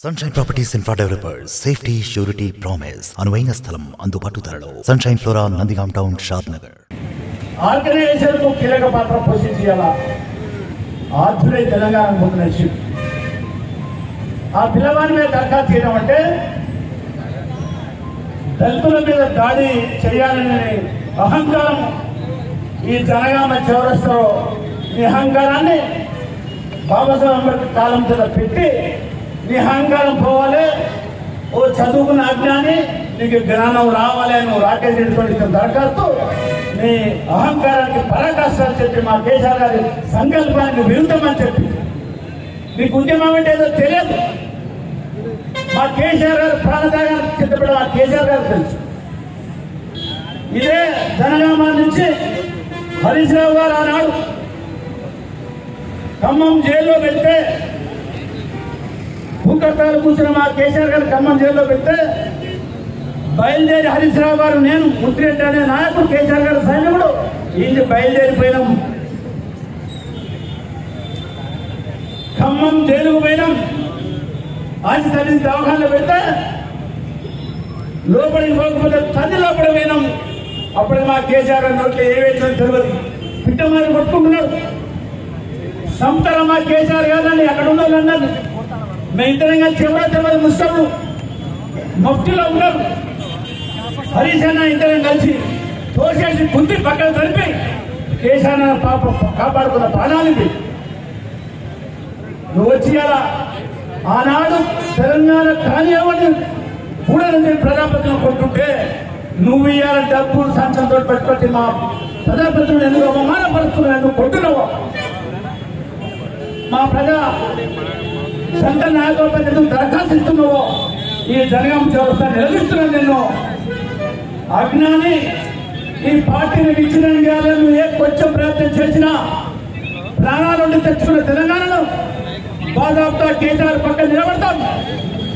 Sunshine Properties and Infra Developers Safety Surety Promise అనువైన స్థలం అందుబాటు ధరలో Sunshine Flora Nandigam town Shadnagar organisation కు కీలక పాత్ర పోషించాల ఆధునిక తెలంగాణ ముఖ్యమంత్రి ఆ పిల్లవాని మీద దరఖాస్తు చేయడం అంటే దళితుల మీద దాడి చేయాలనే అహంకారం ఈ జనగామ చౌరస్తా ఈ అహంకారాన్ని బాబాసాహెబ్ అంబేద్కర్ కాలం తన పెట్టి నిహంకారం పోవాలి ఓ చదువుకున్న అజ్ఞాని నీకు జ్ఞానం రావాలి అని నువ్వు రాకేసేటువంటి దరఖాస్తు నీ అహంకారానికి పరాకాష్ట అని చెప్పి మా కేసీఆర్ గారి సంకల్పానికి విరుద్ధమని చెప్పి నీకు ఉద్యమం అంటే ఏదో తెలియదు. మా కేసీఆర్ గారు ప్రాణత్యాగానికి సిద్ధపడే మా కేసీఆర్ గారు తెలుసు. ఇదే జనగామా నుంచి హరీష్ రావు గారు ఆనాడు ఖమ్మం జైల్లో పెడితే భూకర్తలు కూర్చున్న మా కేసీఆర్ గారు ఖమ్మం జైల్లో పెడితే బయలుదేరి హరీష్ రావు గారు నేను ముద్రెడ్డి అనే నాయకుడు కేసీఆర్ గారు సైన్యకుడు ఈయన బయలుదేరిపోయినాం ఖమ్మం జైలుకు పోయినాం. ఆయన తల్లిని దవాఖానలో పెడితే లోపలికి పోకపోతే తల్లి లోపల పోయినాం. అప్పుడే మా కేసీఆర్ గారి నోట్లో ఏవేదో తెలియదు పిట్ట మీద కొట్టుకుంటున్నాడు సంతరా మా కేసీఆర్ గారు అక్కడ ఉన్న వాళ్ళు అన్నారు మేము ఇద్దరంగా చివరి చివరి ముస్తాము మఫ్టీలో ఉన్నారు హరీష్ అన్న ఇద్దరం కలిసి తోసేసి బుద్ధి పక్కన తలిపి కేశాన పాప కాపాడుకున్న ప్రాణానికి నువ్వు వచ్చి అలా ఆనాడు తెలంగాణ కానీ ఎవరిని కూడా ప్రజాపతిని కొట్టుకుంటే నువ్వు ఇవాళ డబ్బులు సంచంతో పెట్టుకొచ్చి మా ప్రజాపతిని ఎందుకు అవమానపరుస్తున్నావు ఎందుకు కొట్టున్నావు మా ప్రజా సంత నాయకులపై ఎందుకు దరఖాస్తు ఇస్తున్నావో ఈ జనగామ చౌరస్తా నిలదీస్తున్నాను నిన్ను అజ్ఞాని ఈ పార్టీని విచ్ఛిన్నం చేయాలని నువ్వు ఏ కొంచెం ప్రయత్నం చేసినా ప్రాణాల నుండి తెచ్చుకున్న తెలంగాణను బాధాపుతా కేసీఆర్ పక్కన నిలబడతాం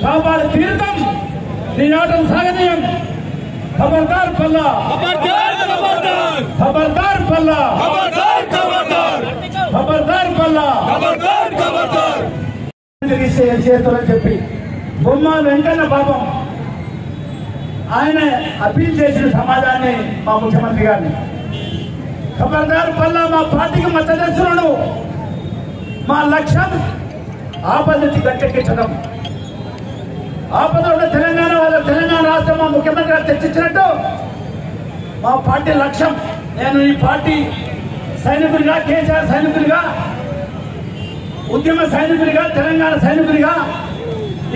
కాపాడు తీరుతాం నీ ఆటలు సాగనీయం ఖబర్దార్ పల్లా ఖబర్దార్ పల్లా ఖబర్దార్ పల్లా చేస్తారని చెప్పి బొమ్మ వెంకన్న పాపం ఆయన అప్పీల్ చేసిన సమాజాన్ని మా ముఖ్యమంత్రి గారిని ఖబర్దారు పల్లా మా పార్టీకి మద్దతులను మా లక్ష్యం ఆపదకి గట్టెక్కించడం ఆపద ఉన్న తెలంగాణ వాళ్ళ తెలంగాణ రాష్ట్రం మా ముఖ్యమంత్రి గారు తెచ్చిచ్చినట్టు మా పార్టీ లక్ష్యం. నేను ఈ పార్టీ సైనికుడిగా కేసీఆర్ సైనికుడిగా ఉద్యమ సైనికుడిగా తెలంగాణ సైనికుడిగా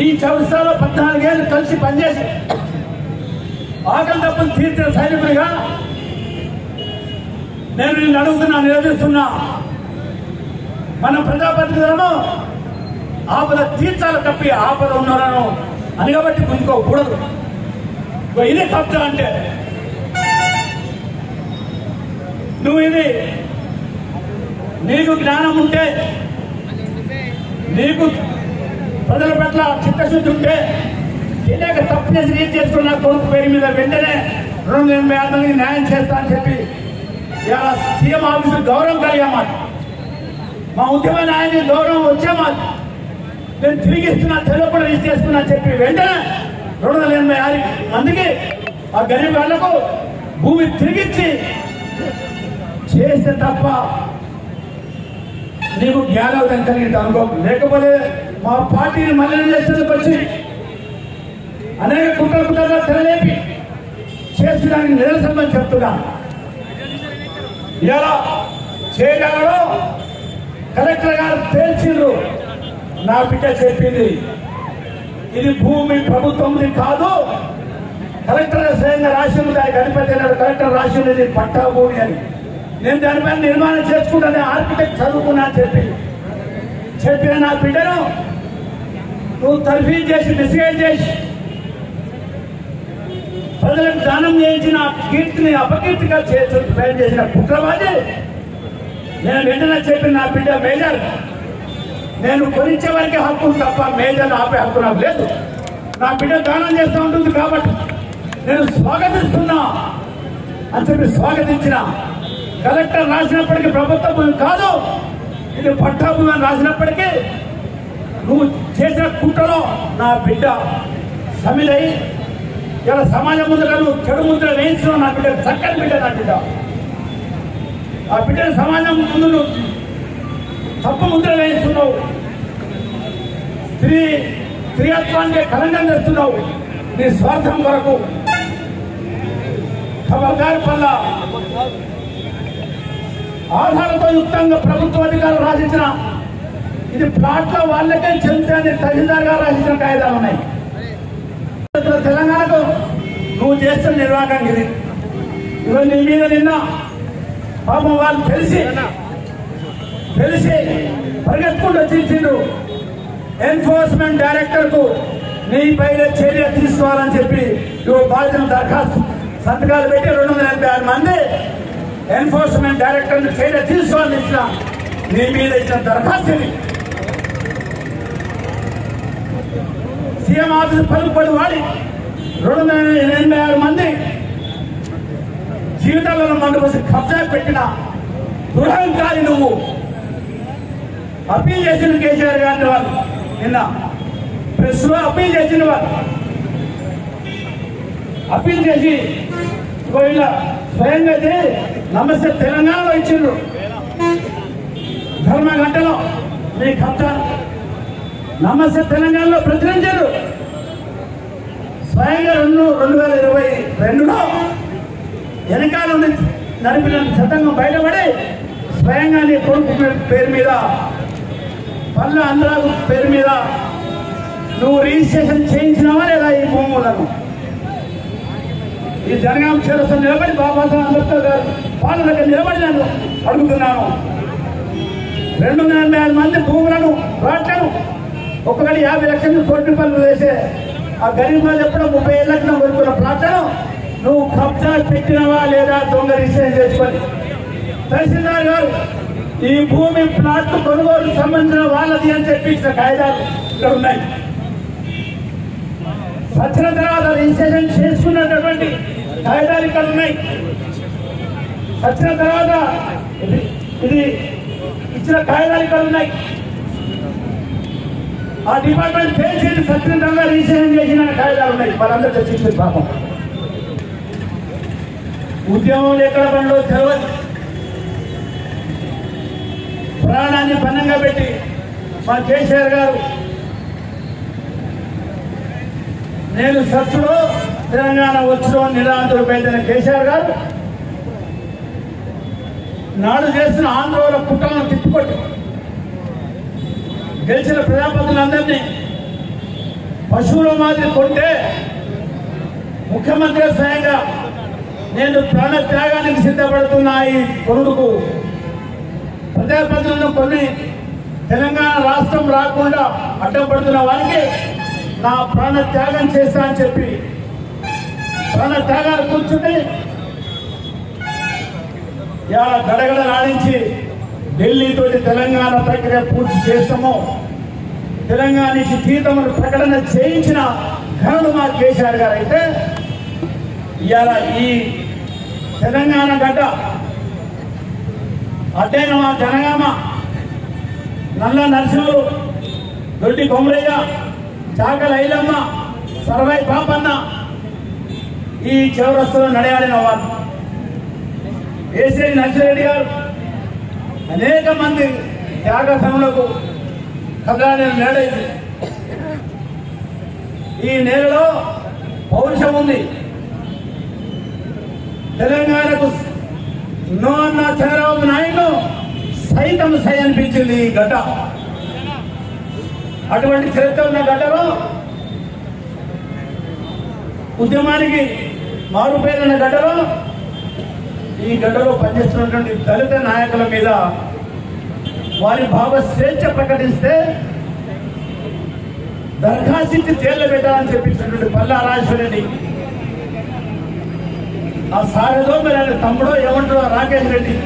ఈ చౌరస్తాలో 14 ఏళ్ళు కలిసి పనిచేసి ఆకలి తప్పులు తీర్చిన సైనికుడిగా నేను నిన్ను అడుగుతున్నా నిలదీస్తున్నా మన ప్రజాప్రతినిధులను ఆపద తీర్చాల తప్పి ఆపద ఉన్నారను అనిగబట్టి గుంజుకోకూడదు. ఇదే తప్ప అంటే నువ్వు ఇది నీకు జ్ఞానం ఉంటే నీకు ప్రజల పట్ల చిత్తశుద్ధి ఉంటే తెలియక తప్పు చేసి ఏం చేసుకున్న కొడుకు పేరు మీద వెంటనే 286 మందికి న్యాయం చేస్తా అని చెప్పి ఇలా సీఎం ఆఫీసు గౌరవం కలిగామా మా ఉద్యమ న్యాయాన్ని గౌరవం వచ్చామా నేను తిరిగి ఇస్తున్నా తెలియకుండా రిజిస్టర్ చేసుకున్నా చెప్పి వెంటనే 286 మందికి ఆ గరీబ్ వాళ్లకు భూమి తిరిగిచ్చి చేస్తే తప్ప నీకు జ్ఞానోదయం కలిగిన అనుభవం లేకపోతే మా పార్టీని మలినం చేసేందుకు వచ్చి అనేక కుట్రలుగా తెరలేపి చేస్తున్నానికి నిరసనమని చెప్తున్నా. ఇలా చేయడంలో కలెక్టర్ గారు తేల్చిండ్రు నా బిడ్డ చెప్పింది ఇది భూమి ప్రభుత్వంది కాదు కలెక్టర్ స్వయంగా రాసి ఉంది ఆయన గణపతి కలెక్టర్ రాసి ఉండేది పట్టా భూమి అని నేను దానిపైన నిర్మాణం చేసుకుంటాను ఆర్కిటెక్ట్ చదువుకున్నా చెప్పి చెప్పిన నా బిడ్డను నువ్వు తర్ఫీ చేసి మిస్గైడ్ చేసి ప్రజలకు దానం చేయించిన కీర్తిని అపకీర్తిగా ప్రయత్నం చేసిన కుట్రవాది నేను వెంటనే చెప్పిన నా బిడ్డ మేజర్ నేను కొనిచ్చే వారికి హక్కును తప్ప మేజర్ ఆపే హక్కు నాకు లేదు నా బిడ్డ దానం చేస్తూ ఉంటుంది కాబట్టి నేను స్వాగతిస్తున్నా అని చెప్పి స్వాగతించిన కలెక్టర్ రాసినప్పటికీ ప్రభుత్వ భూమి కాదు ఇది పట్టా భూమి అని రాసినప్పటికీ నువ్వు చేసిన కుట్రలో నా బిడ్డ సమిలై ఇలా సమాజం ముందుగా నువ్వు చెడు ముద్ర వేయించిన నా బిడ్డ చక్కని బిడ్డ నా బిడ్డ ఆ బిడ్డను సమాజం ముందు నువ్వు తప్పు ముద్ర వేయిస్తున్నావు స్త్రీ స్త్రీత్వానికి కలంకం తెస్తున్నావు నీ స్వార్థం కొరకు ఖబర్దారి పల్ల ఆధారంతో యుక్తంగా ప్రభుత్వ అధికారులు రాసించిన ఇది ప్లాట్ల వాళ్ళకే చెందుతాయని తహసీల్దార్గా రాసించిన కాయిదాలు ఉన్నాయి. తెలంగాణకు నువ్వు చేస్తున్న నిర్వాహకం ఇది. ఈరోజు నీ మీద నిన్న పాపం వాళ్ళు తెలిసి పరిగెత్తుకుంటూ వచ్చిండు ఎన్ఫోర్స్మెంట్ డైరెక్టర్ కు నీపై చర్య తీసుకోవాలని చెప్పి నువ్వు బాధితులు దరఖాస్తు సంతకాలు పెట్టి 286 మంది ఎన్ఫోర్స్మెంట్ డైరెక్టర్ చర్య తీసుకోవాలని ఇచ్చిన నీ మీద ఇచ్చిన దరఖాస్తు సీఎం ఆఫీసు పలుకుబడి వాడి 286 మంది జీవితాలను మండపసి కబ్జా పెట్టిన గృహంకారి నువ్వు అప్పీల్ చేసిన కేసీఆర్ గారిని వాళ్ళు నిన్న ప్రెస్ లో అప్పీల్ చేసిన వాళ్ళు అప్పీల్ చేసి ఇలా స్వయంగా అయితే నమస్తే తెలంగాణలో ఇచ్చిండ్రు ధర్మ గంటలో మీ కబ్జా నమస్తే తెలంగాణలో ప్రచురించారు. స్వయంగా 2022లో వెనకాల నడిపిన చట్టంగం బయటపడి స్వయంగా నీ కొడుకు పేరు మీద పల్ల అందరాజు పేరు మీద నువ్వు రిజిస్ట్రేషన్ చేయించినావా లేదా ఈ భూములను ఈ జనగామ చేరసం నిలబడి బాబాసాహెబ్ అంబేద్కర్ గారు వాళ్ళ దగ్గర నిలబడి నేను అడుగుతున్నాను. 286 మంది భూములను రాట్లను ఒక్కవేళ 50 లక్షలు కోటి రూపాయలు వేసే ఆ గరీబ్ వాళ్ళు ఎప్పుడో 30 ఏళ్ళకి కొనుక్కున్న ప్రాంతాలు నువ్వు కబ్జా పెట్టినవా లేదా దొంగ రిజిస్ట్రేషన్ చేసుకొని తహసీల్దార్ గారు ఈ భూమి ప్లాట్ కొనుగోలు సంబంధించిన వాళ్ళది అని చెప్పించిన కాయిదాలు ఇక్కడ ఉన్నాయి. వచ్చిన తర్వాత రిజిస్ట్రేషన్ చేసుకున్నటువంటి కాయిదాలు ఇక్కడ ఉన్నాయి. వచ్చిన తర్వాత ఇది ఇచ్చిన కాయిదాలు ఇక్కడ ఉన్నాయి. ఆ డిపార్ట్మెంట్ ఫెయిల్ చేసి సత్యంగా రిజిస్ట్రేషన్ చేసిన కాయిదాలు ఉన్నాయి. వాళ్ళందరూ చర్చించిన పాపం ఉద్యమంలో ఎక్కడ పనిలో తెలియదు ప్రాణాన్ని పన్నంగా పెట్టి మా కేసీఆర్ గారు నేను సత్తులో తెలంగాణ వచ్చులో నిరాంధ్రులు పెంచిన కేసీఆర్ గారు నాడు చేసిన ఆంధ్రలో కుట్రలను తిప్పికొట్టి గెలిచిన ప్రజాపతులందరినీ పశువుల మాదిరి కొంటే ముఖ్యమంత్రి స్వయంగా నేను ప్రాణ త్యాగానికి సిద్ధపడుతున్నా ఈ కొనుడుకు ప్రజాపతులను కొన్ని తెలంగాణ రాష్ట్రం రాకుండా అడ్డం పడుతున్న వారికి నా ప్రాణ త్యాగం చేస్తా అని చెప్పి ప్రాణ త్యాగాలు కూర్చుని గడగడ నాడించి ఢిల్లీతో తెలంగాణ ప్రక్రియ పూర్తి చేస్తాము తెలంగాణకి జీతమును ప్రకటన చేయించిన ఘనుడు మా కేసీఆర్ గారు అయితే ఇలా ఈ తెలంగాణ గడ్డ అడ్డైనమా జనగామ నల్ల నరసింహులు దొడ్డి కొమరయ్య చాకల ఐలమ్మ సర్వై పాపన్న ఈ చౌరస్తులో నడయాడిన వాళ్ళు ఏసిరెడ్డి నర్సిరెడ్డి గారు అనేక మంది త్యాగసములకు కదలాడిన నేల ఇది. ఈ నేలలో పౌరుషం ఉంది. తెలంగాణకు నో అన్న చంద్రబాబు నాయుడు సైతం సై అనిపించింది ఈ గడ్డ. అటువంటి చరిత్ర ఉన్న గడ్డలో ఉద్యమానికి మారుపేరున్న గడ్డలో ఈ గడ్డలో పనిచేస్తున్నటువంటి దళిత నాయకుల మీద వారి భావ స్వేచ్ఛ ప్రకటిస్తే దరఖాస్తు ఇచ్చి జైల్లో పెట్టాలని చెప్పించినటువంటి పల్లా రాజేశ్వరరెడ్డి ఆ సారదో మీరు ఆయన తమ్ముడో ఏమంటారో రాకేష్ రెడ్డి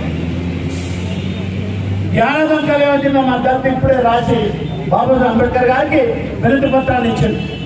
జ్ఞానదం కలిగి మా దళిత ఇప్పుడే రాసి బాబా అంబేద్కర్ గారికి వినతి పత్రాన్ని ఇచ్చింది.